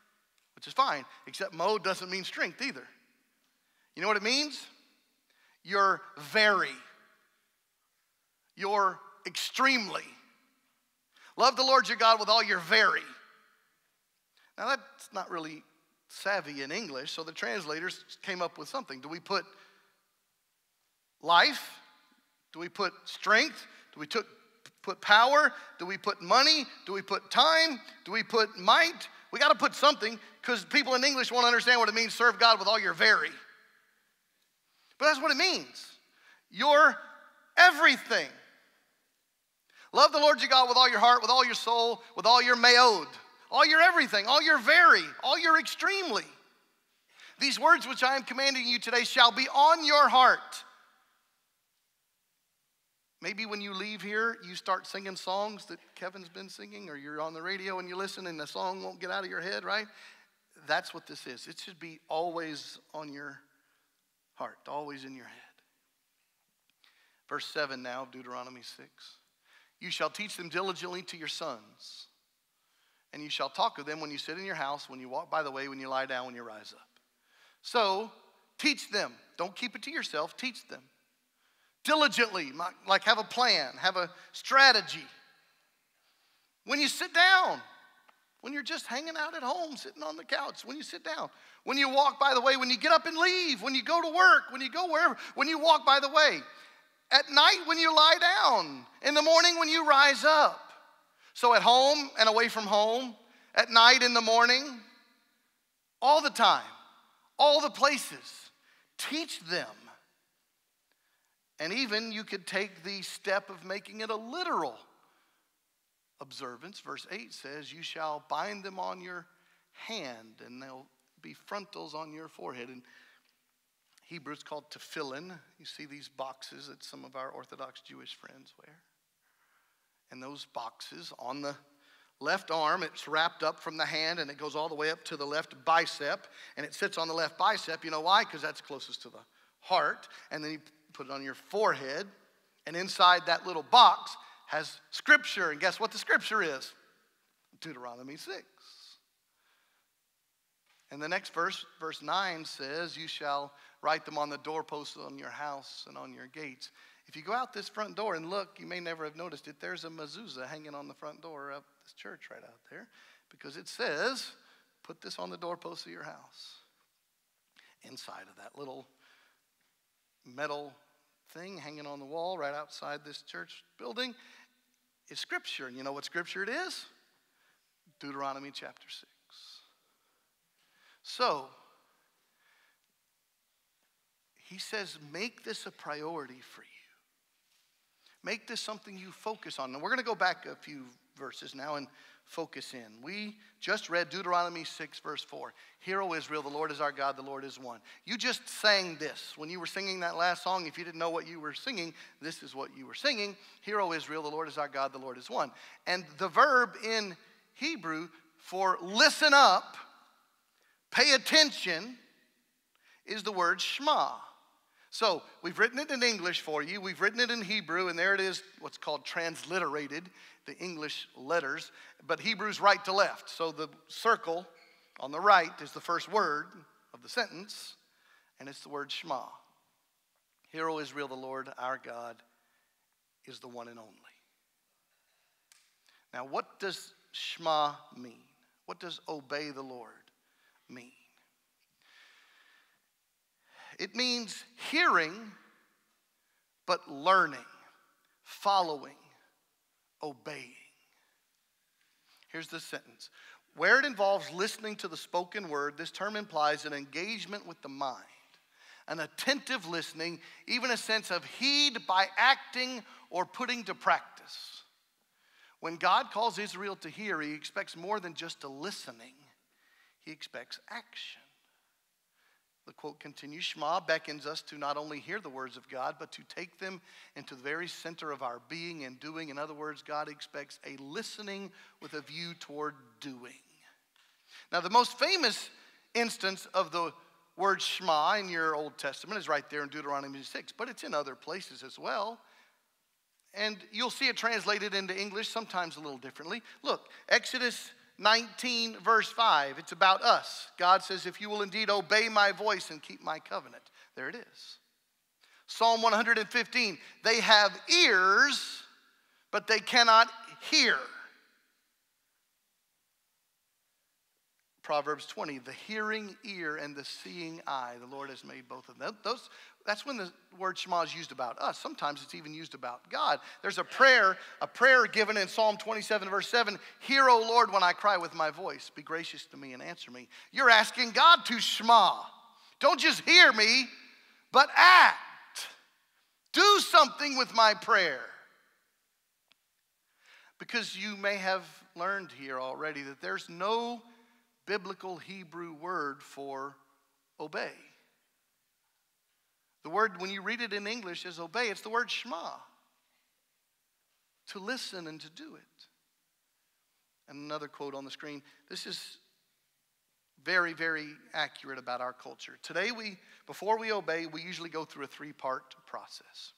which is fine, except ma'od doesn't mean strength either. You know what it means? You're very. You're extremely. Love the Lord your God with all your very. Now that's not really savvy in English, so the translators came up with something. Do we put life? Do we put strength? Do we took, put power? Do we put money? Do we put time? Do we put might? We got to put something, because people in English won't understand what it means, serve God with all your very. But that's what it means. You're everything. Love the Lord your God with all your heart, with all your soul, with all your ma'od, all your everything, all your very, all your extremely. These words which I am commanding you today shall be on your heart. Maybe when you leave here, you start singing songs that Kevin's been singing, or you're on the radio and you listen and the song won't get out of your head, right? That's what this is. It should be always on your heart, always in your head. Verse seven now, Deuteronomy six. You shall teach them diligently to your sons, and you shall talk of them when you sit in your house, when you walk by the way, when you lie down, when you rise up. So teach them. Don't keep it to yourself. Teach them. Diligently, like have a plan, have a strategy. When you sit down, when you're just hanging out at home, sitting on the couch, when you sit down, when you walk by the way, when you get up and leave, when you go to work, when you go wherever, when you walk by the way, at night when you lie down, in the morning when you rise up. So at home and away from home, at night, in the morning, all the time, all the places, teach them. And even you could take the step of making it a literal observance. Verse eight says, you shall bind them on your hand, and they'll be frontals on your forehead. In Hebrew, it's called tefillin. You see these boxes that some of our Orthodox Jewish friends wear. And those boxes on the left arm, it's wrapped up from the hand, and it goes all the way up to the left bicep. And it sits on the left bicep. You know why? Because that's closest to the heart. And then you put it on your forehead, and inside that little box has scripture. And guess what the scripture is? Deuteronomy six. And the next verse, verse nine says, you shall write them on the doorposts on your house and on your gates. If you go out this front door and look, you may never have noticed it, there's a mezuzah hanging on the front door of this church right out there, because it says, put this on the doorposts of your house. Inside of that little metal thing hanging on the wall right outside this church building is scripture. And you know what scripture it is? Deuteronomy chapter six. So he says, make this a priority for you. Make this something you focus on. And we're going to go back a few verses now and focus in. We just read Deuteronomy six, verse four. Hear, O Israel, the Lord is our God, the Lord is one. You just sang this. When you were singing that last song, if you didn't know what you were singing, this is what you were singing. Hear, O Israel, the Lord is our God, the Lord is one. And the verb in Hebrew for listen up, pay attention, is the word Shema. So we've written it in English for you. We've written it in Hebrew, and there it is, what's called transliterated, the English letters. But Hebrew's right to left. So the circle on the right is the first word of the sentence, and it's the word Shema. Hear, O Israel, the Lord our God is the one and only. Now, what does Shema mean? What does obey the Lord mean? It means hearing, but learning, following, obeying. Here's the sentence. Where it involves listening to the spoken word, this term implies an engagement with the mind, an attentive listening, even a sense of heed by acting or putting to practice. When God calls Israel to hear, he expects more than just a listening. He expects action. The quote continues, Shema beckons us to not only hear the words of God, but to take them into the very center of our being and doing. In other words, God expects a listening with a view toward doing. Now, the most famous instance of the word Shema in your Old Testament is right there in Deuteronomy six, but it's in other places as well. And you'll see it translated into English sometimes a little differently. Look, Exodus nineteen, verse five, it's about us. God says, if you will indeed obey my voice and keep my covenant. There it is. Psalm one hundred fifteen, they have ears, but they cannot hear. Proverbs twenty, the hearing ear and the seeing eye, the Lord has made both of them. Those, that's when the word Shema is used about us. Sometimes it's even used about God. There's a prayer, a prayer given in Psalm twenty-seven, verse seven, hear, O Lord, when I cry with my voice. Be gracious to me and answer me. You're asking God to Shema. Don't just hear me, but act. Do something with my prayer. Because you may have learned here already that there's no biblical Hebrew word for obey. The word, when you read it in English as obey, it's the word Shema. To listen and to do it. And another quote on the screen. This is very, very accurate about our culture. Today, we, before we obey, we usually go through a three-part process.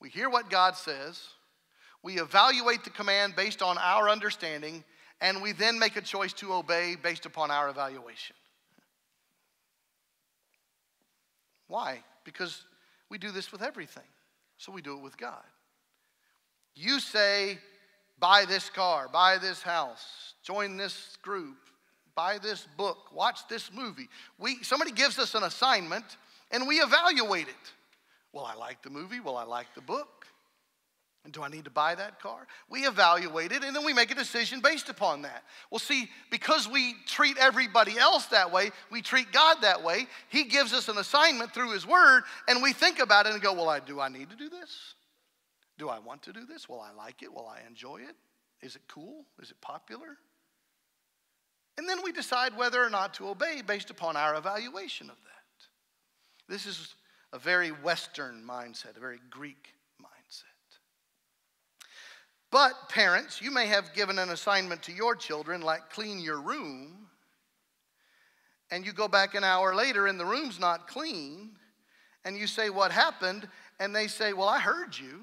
We hear what God says. We evaluate the command based on our understanding. And we then make a choice to obey based upon our evaluation. Why? Because we do this with everything. So we do it with God. You say, buy this car, buy this house, join this group, buy this book, watch this movie. We, somebody gives us an assignment and we evaluate it. Well, I like the movie. Well, I like the book. And do I need to buy that car? We evaluate it, and then we make a decision based upon that. Well, see, because we treat everybody else that way, we treat God that way, he gives us an assignment through his word, and we think about it and go, well, I, do I need to do this? Do I want to do this? Will I like it? Will I enjoy it? Is it cool? Is it popular? And then we decide whether or not to obey based upon our evaluation of that. This is a very Western mindset, a very Greek mindset. But parents, you may have given an assignment to your children, like clean your room, and you go back an hour later and the room's not clean, and you say, what happened? And they say, well, I heard you.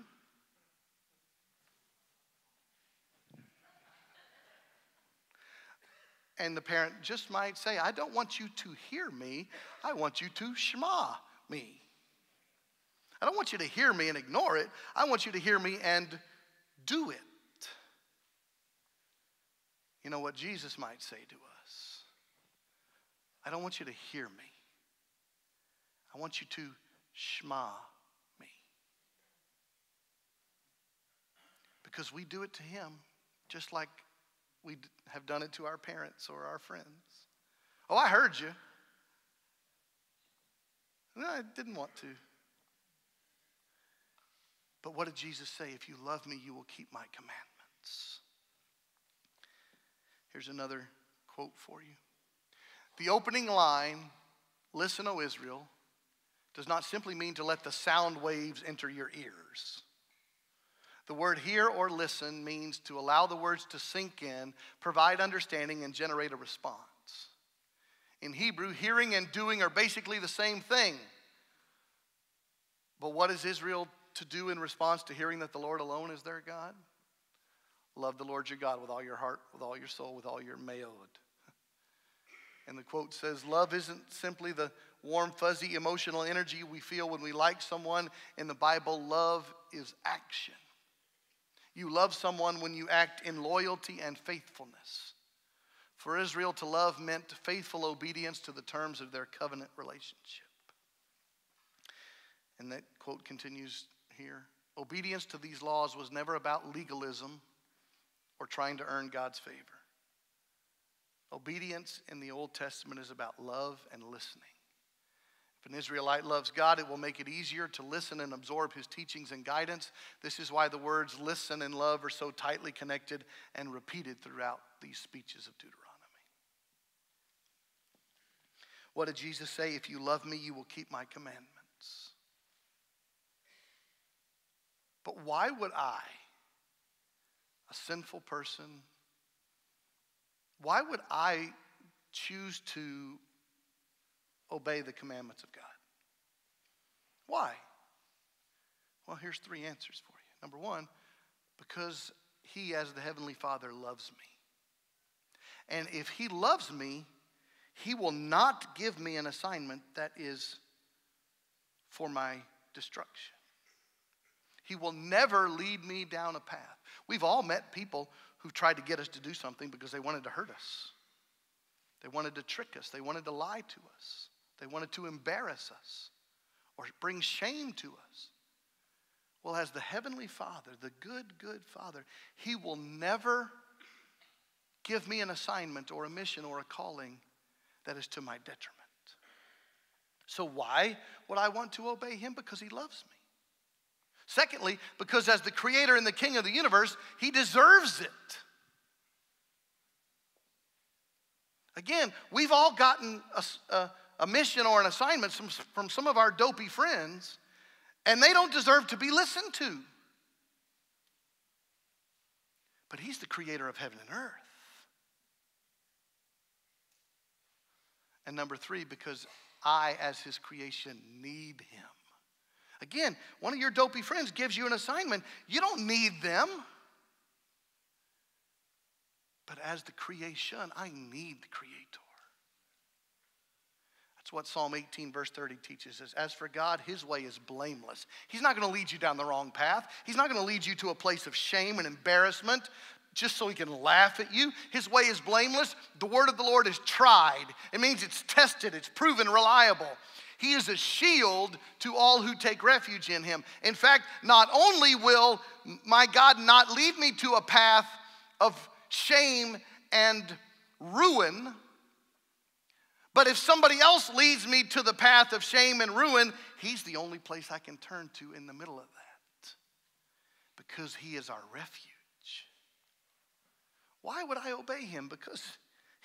And the parent just might say, I don't want you to hear me, I want you to Shema me. I don't want you to hear me and ignore it, I want you to hear me and do it. You know what Jesus might say to us? I don't want you to hear me. I want you to Shema me. Because we do it to him just like we have done it to our parents or our friends. Oh, I heard you. No, I didn't want to. But what did Jesus say? If you love me, you will keep my commandments. Here's another quote for you. The opening line, listen, O Israel, does not simply mean to let the sound waves enter your ears. The word hear or listen means to allow the words to sink in, provide understanding, and generate a response. In Hebrew, hearing and doing are basically the same thing. But what is Israel doing? To do in response to hearing that the Lord alone is their God? Love the Lord your God with all your heart, with all your soul, with all your ma'od. And the quote says, love isn't simply the warm, fuzzy, emotional energy we feel when we like someone. In the Bible, love is action. You love someone when you act in loyalty and faithfulness. For Israel to love meant faithful obedience to the terms of their covenant relationship. And that quote continues here. Obedience to these laws was never about legalism or trying to earn God's favor. Obedience in the Old Testament is about love and listening. If an Israelite loves God, it will make it easier to listen and absorb his teachings and guidance. This is why the words listen and love are so tightly connected and repeated throughout these speeches of Deuteronomy. What did Jesus say? If you love me, you will keep my commandments. But why would I, a sinful person, why would I choose to obey the commandments of God? Why? Well, here's three answers for you. Number one, because he, as the Heavenly Father, loves me. And if he loves me, he will not give me an assignment that is for my destruction. He will never lead me down a path. We've all met people who tried to get us to do something because they wanted to hurt us. They wanted to trick us. They wanted to lie to us. They wanted to embarrass us or bring shame to us. Well, as the Heavenly Father, the good, good Father, he will never give me an assignment or a mission or a calling that is to my detriment. So why would I want to obey him? Because he loves me. Secondly, because as the creator and the king of the universe, he deserves it. Again, we've all gotten a, a, a mission or an assignment from, from some of our dopey friends, and they don't deserve to be listened to. But he's the creator of heaven and earth. And number three, because I, as his creation, need him. Again, one of your dopey friends gives you an assignment. You don't need them. But as the creation, I need the Creator. That's what Psalm eighteen, verse thirty teaches us. As for God, his way is blameless. He's not going to lead you down the wrong path. He's not going to lead you to a place of shame and embarrassment just so he can laugh at you. His way is blameless. The word of the Lord is tried. It means it's tested. It's proven reliable. He is a shield to all who take refuge in him. In fact, not only will my God not lead me to a path of shame and ruin, but if somebody else leads me to the path of shame and ruin, he's the only place I can turn to in the middle of that, because he is our refuge. Why would I obey him? Because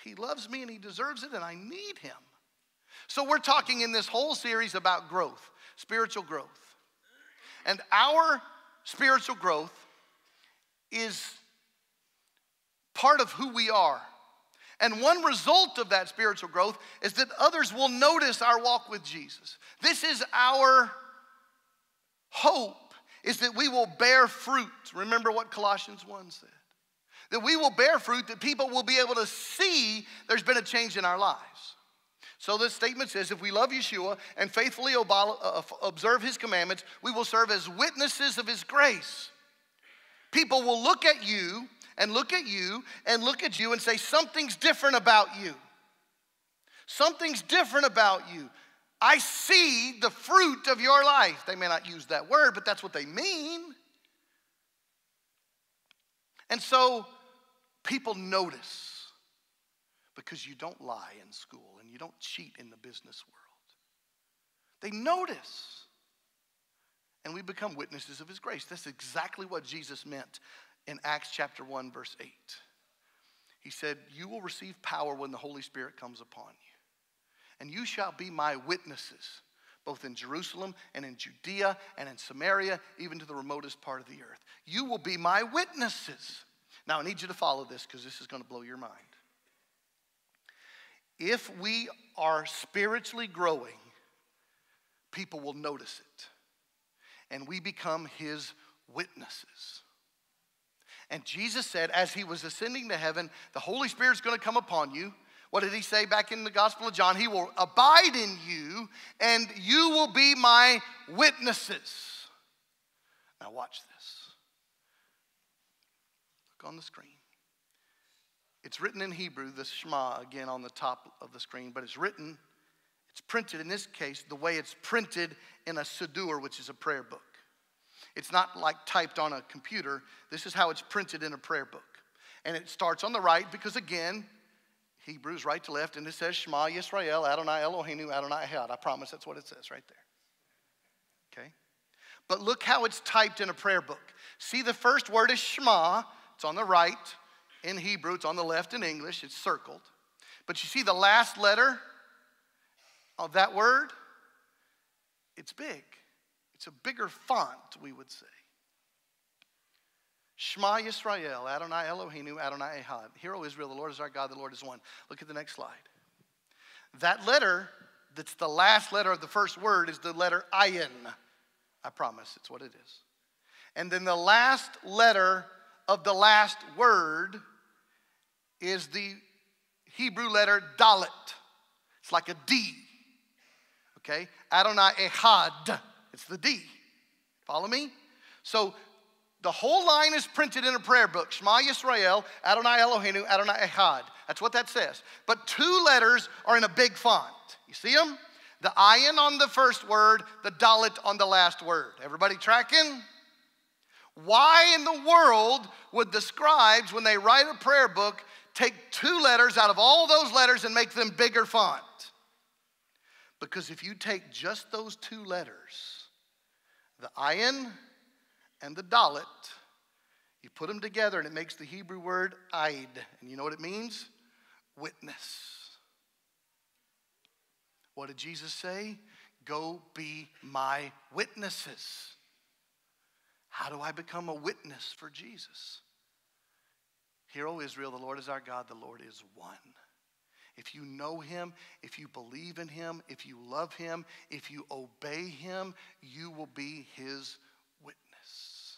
he loves me and he deserves it and I need him. So we're talking in this whole series about growth, spiritual growth. And our spiritual growth is part of who we are. And one result of that spiritual growth is that others will notice our walk with Jesus. This is our hope, is that we will bear fruit. Remember what Colossians one said. That we will bear fruit, that people will be able to see there's been a change in our lives. So this statement says, if we love Yeshua and faithfully observe his commandments, we will serve as witnesses of his grace. People will look at you and look at you and look at you and say, something's different about you. Something's different about you. I see the fruit of your life. They may not use that word, but that's what they mean. And so people notice, because you don't lie in school and you don't cheat in the business world. They notice. And we become witnesses of his grace. That's exactly what Jesus meant in Acts chapter one, verse eight. He said, you will receive power when the Holy Spirit comes upon you. And you shall be my witnesses, both in Jerusalem and in Judea and in Samaria, even to the remotest part of the earth. You will be my witnesses. Now, I need you to follow this, because this is going to blow your mind. If we are spiritually growing, people will notice it. And we become his witnesses. And Jesus said, as he was ascending to heaven, the Holy Spirit's going to come upon you. What did he say back in the Gospel of John? He will abide in you, and you will be my witnesses. Now watch this. Look on the screen. It's written in Hebrew, the Shema, again on the top of the screen, but it's written, it's printed in this case, the way it's printed in a siddur, which is a prayer book. It's not like typed on a computer. This is how it's printed in a prayer book. And it starts on the right because, again, Hebrews right to left, and it says Shema Yisrael, Adonai Eloheinu, Adonai Echad. I promise that's what it says right there. Okay? But look how it's typed in a prayer book. See, the first word is Shema. It's on the right in Hebrew. It's on the left in English. It's circled. But you see the last letter of that word? It's big. It's a bigger font, we would say. Shema Yisrael, Adonai Eloheinu, Adonai Echad. Hear, O Israel, the Lord is our God, the Lord is one. Look at the next slide. That letter, that's the last letter of the first word, is the letter ayin. I promise, it's what it is. And then the last letter of the last word is the Hebrew letter dalit. It's like a D. Okay? Adonai Echad. It's the D. Follow me? So the whole line is printed in a prayer book. Shema Yisrael, Adonai Eloheinu, Adonai Echad. That's what that says. But two letters are in a big font. You see them? The ayin on the first word, the dalit on the last word. Everybody tracking? Why in the world would the scribes, when they write a prayer book, take two letters out of all those letters and make them bigger font? Because if you take just those two letters, the ayin and the dalit, you put them together and it makes the Hebrew word aid. And you know what it means? Witness. What did Jesus say? Go be my witnesses. How do I become a witness for Jesus? Hear, O Israel, the Lord is our God, the Lord is one. If you know him, if you believe in him, if you love him, if you obey him, you will be his witness.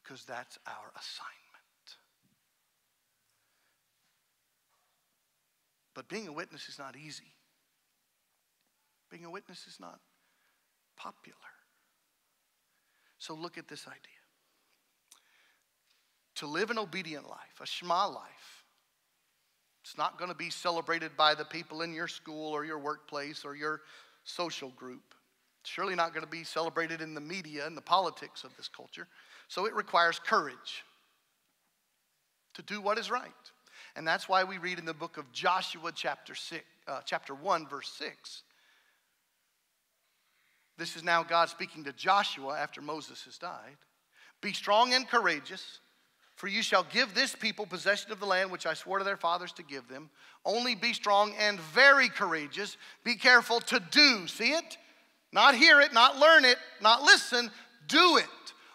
Because that's our assignment. But being a witness is not easy. Being a witness is not popular. So look at this idea. To live an obedient life, a Shema life, it's not going to be celebrated by the people in your school or your workplace or your social group. It's surely not going to be celebrated in the media and the politics of this culture. So it requires courage to do what is right. And that's why we read in the book of Joshua, chapter six, uh, chapter one, verse six. This is now God speaking to Joshua after Moses has died. Be strong and courageous, for you shall give this people possession of the land which I swore to their fathers to give them. Only be strong and very courageous. Be careful to do. See it? Not hear it, not learn it, not listen. Do it.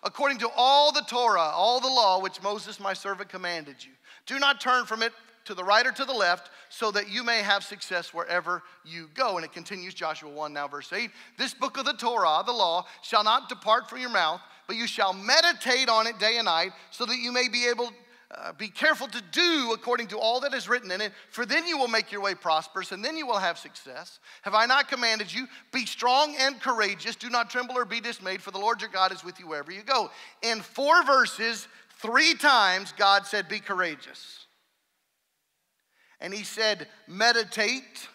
According to all the Torah, all the law which Moses my servant commanded you. Do not turn from it to the right or to the left, so that you may have success wherever you go. And it continues, Joshua one, now verse eight. This book of the Torah, the law, shall not depart from your mouth, but you shall meditate on it day and night, so that you may be able, uh, be careful to do according to all that is written in it, for then you will make your way prosperous, and then you will have success. Have I not commanded you? Be strong and courageous. Do not tremble or be dismayed, for the Lord your God is with you wherever you go. In four verses, three times, God said, be courageous. And he said, meditate.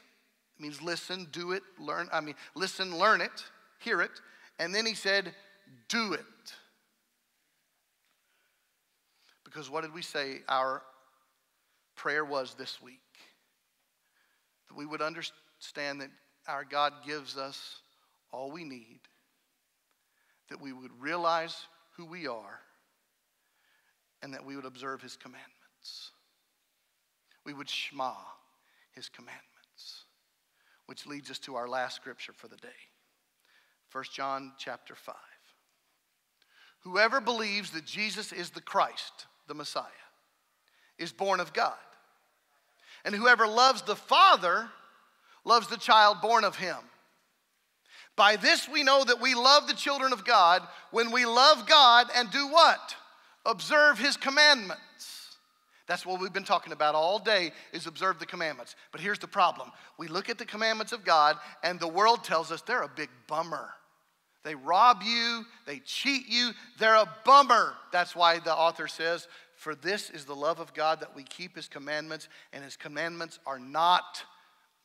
It means listen, do it, learn. I mean, listen, learn it, hear it. And then he said, do it. Because what did we say our prayer was this week? That we would understand that our God gives us all we need. That we would realize who we are. And that we would observe his commandments. We would shema his commandments, which leads us to our last scripture for the day. First John chapter five. Whoever believes that Jesus is the Christ, the Messiah, is born of God. And whoever loves the Father loves the child born of him. By this we know that we love the children of God when we love God and do what? Observe his commandments. That's what we've been talking about all day, is observe the commandments. But here's the problem. We look at the commandments of God, and the world tells us they're a big bummer. They rob you. They cheat you. They're a bummer. That's why the author says, for this is the love of God, that we keep his commandments, and his commandments are not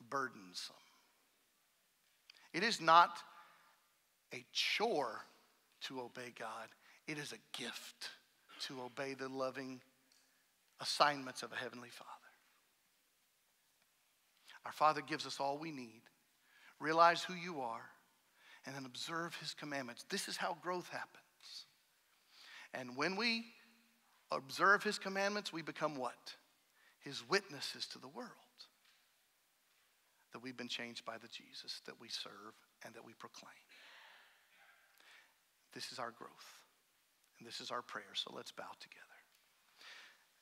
burdensome. It is not a chore to obey God. It is a gift to obey the loving assignments of a heavenly Father. Our Father gives us all we need. Realize who you are, and then observe his commandments. This is how growth happens. And when we observe his commandments, we become what? His witnesses to the world, that we've been changed by the Jesus that we serve and that we proclaim. This is our growth, and this is our prayer. So let's bow together.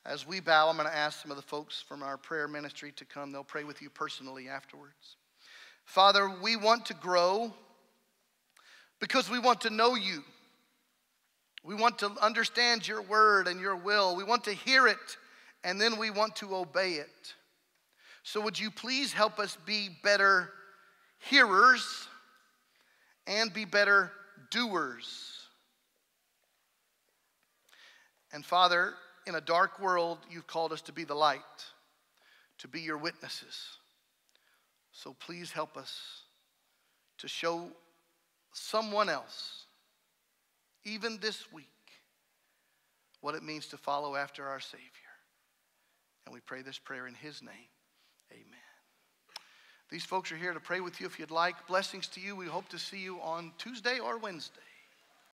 As we bow, I'm going to ask some of the folks from our prayer ministry to come. They'll pray with you personally afterwards. Father, we want to grow because we want to know you. We want to understand your word and your will. We want to hear it, and then we want to obey it. So would you please help us be better hearers and be better doers? And Father, in a dark world, you've called us to be the light, to be your witnesses. So please help us to show someone else, even this week, what it means to follow after our Savior. And we pray this prayer in his name. Amen. These folks are here to pray with you if you'd like. Blessings to you. We hope to see you on Tuesday or Wednesday.